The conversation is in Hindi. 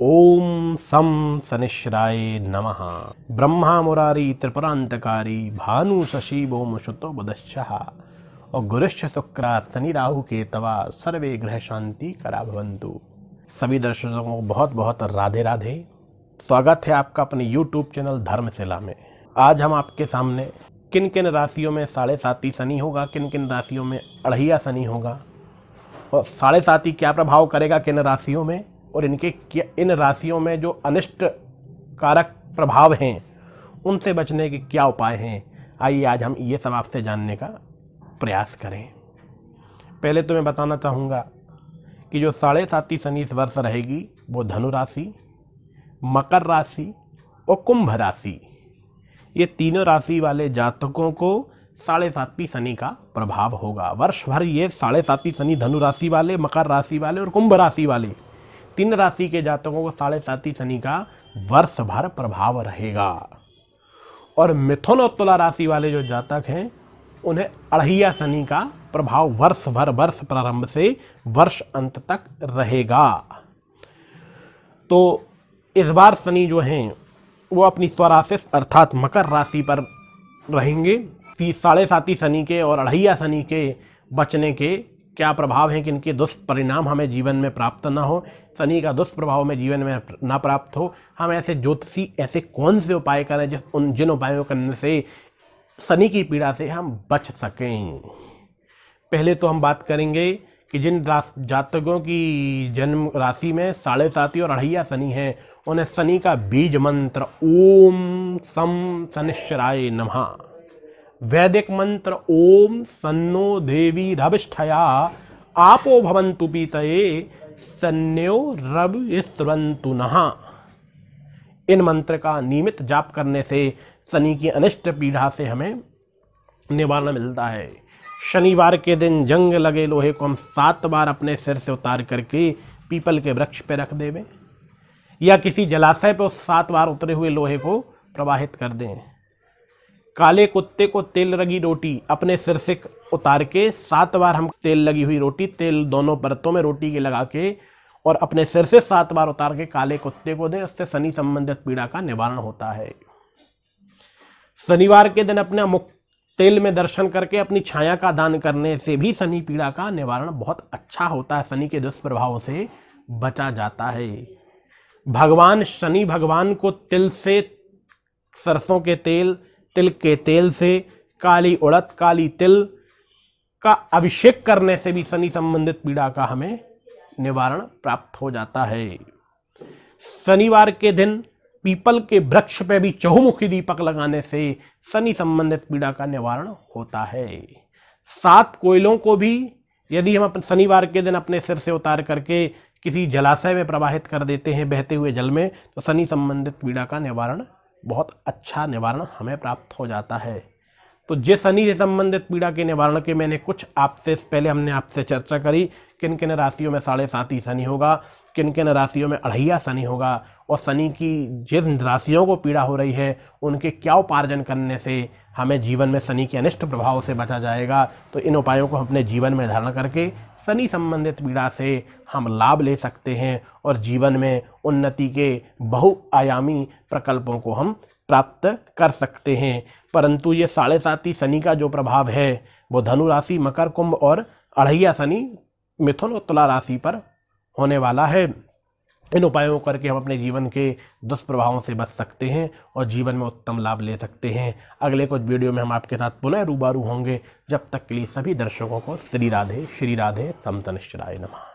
ओम सम शनिश्चराय नमः। ब्रह्मा मुरारी त्रिपुरांतकारी भानु शशि भौमशुतो बुधश्चः और गुरुश्च शुक्र शनि राहु के तवा सर्वे ग्रह शांति करा भवन्तु। सभी दर्शकों को बहुत बहुत राधे राधे। स्वागत है आपका अपने YouTube चैनल धर्मशिला में। आज हम आपके सामने किन किन राशियों में 7.5 शनि होगा, किन किन राशियों में 2.5 शनि होगा और 7.5 क्या प्रभाव करेगा किन राशियों में, और इनके इन राशियों में जो अनिष्ट कारक प्रभाव हैं उनसे बचने के क्या उपाय हैं, आइए आज हम ये सब आपसे जानने का प्रयास करें। पहले तो मैं बताना चाहूँगा कि जो 7.5 शनि इस वर्ष रहेगी वो धनु राशि, मकर राशि और कुंभ राशि, ये तीनों राशि वाले जातकों को 7.5 शनि का प्रभाव होगा। वर्ष भर ये 7.5 शनि धनु राशि वाले, मकर राशि वाले और कुंभ राशि वाले तीन राशि के जातकों को 7.5 शनि का वर्ष भर प्रभाव रहेगा। और मिथुन और तुला राशि वाले जो जातक हैं उन्हें 2.5 शनि का प्रभाव वर्ष भर, वर्ष प्रारंभ से वर्ष अंत तक रहेगा। तो इस बार शनि जो हैं वो अपनी स्वराशि अर्थात मकर राशि पर रहेंगे। 7.5 शनि के और 2.5 शनि के बचने के क्या प्रभाव हैं कि इनके दुष्परिणाम हमें जीवन में प्राप्त ना हो, शनि का दुष्प्रभाव में जीवन में ना प्राप्त हो। हम ऐसे ज्योतिषी ऐसे कौन से उपाय करें जिन उपायों करने से शनि की पीड़ा से हम बच सकें। पहले तो हम बात करेंगे कि जिन जातकों की जन्म राशि में 7.5 और 2.5 शनि हैं उन्हें शनि का बीज मंत्र ओम सम शनिश्चराय नमः, वैदिक मंत्र ओम सन्नो देवी रविष्ठया आपो भवन्तु पीतये सन्यो रविस्तवन्तु नः। इन मंत्र का नियमित जाप करने से शनि की अनिष्ट पीड़ा से हमें निवारण मिलता है। शनिवार के दिन जंग लगे लोहे को हम 7 बार अपने सिर से उतार करके पीपल के वृक्ष पर रख देवें या किसी जलाशय पर उस 7 बार उतरे हुए लोहे को प्रवाहित कर दें। काले कुत्ते को तेल लगी रोटी अपने सिर से उतार के 7 बार हम तेल लगी हुई रोटी, तेल दोनों परतों में रोटी के लगा के और अपने सिर से 7 बार उतार के काले कुत्ते को दें, उससे शनि संबंधित पीड़ा का निवारण होता है। शनिवार के दिन अपना मुख तेल में दर्शन करके अपनी छाया का दान करने से भी शनि पीड़ा का निवारण बहुत अच्छा होता है, शनि के दुष्प्रभावों से बचा जाता है। भगवान शनि भगवान को तिल से, सरसों के तेल, तिल के तेल से, काली उड़द, काली तिल का अभिषेक करने से भी शनि संबंधित पीड़ा का हमें निवारण प्राप्त हो जाता है। शनिवार के दिन पीपल के वृक्ष पे भी चहुमुखी दीपक लगाने से शनि संबंधित पीड़ा का निवारण होता है। 7 कोयलों को भी यदि हम शनिवार के दिन अपने सिर से उतार करके किसी जलाशय में प्रवाहित कर देते हैं बहते हुए जल में, तो शनि संबंधित पीड़ा का निवारण बहुत अच्छा निवारण हमें प्राप्त हो जाता है। तो ये शनि से संबंधित पीड़ा के निवारण के मैंने कुछ आपसे पहले हमने आपसे चर्चा करी किन किन राशियों में 7.5 शनि होगा, किन किन राशियों में 2.5 शनि होगा और शनि की जिन राशियों को पीड़ा हो रही है उनके क्या उपार्जन करने से हमें जीवन में शनि के अनिष्ट प्रभाव से बचा जाएगा। तो इन उपायों को अपने जीवन में धारण करके शनि संबंधित पीड़ा से हम लाभ ले सकते हैं और जीवन में उन्नति के बहुआयामी प्रकल्पों को हम प्राप्त कर सकते हैं। परंतु ये 7.5 शनि का जो प्रभाव है वो धनु राशि, मकर, कुंभ और 2.5 शनि मिथुन और तुला राशि पर होने वाला है। इन उपायों करके हम अपने जीवन के दुष्प्रभावों से बच सकते हैं और जीवन में उत्तम लाभ ले सकते हैं। अगले कुछ वीडियो में हम आपके साथ पुनः रूबरू होंगे। जब तक के लिए सभी दर्शकों को श्री राधे, श्री राधे, समतनिश्चराय नमः।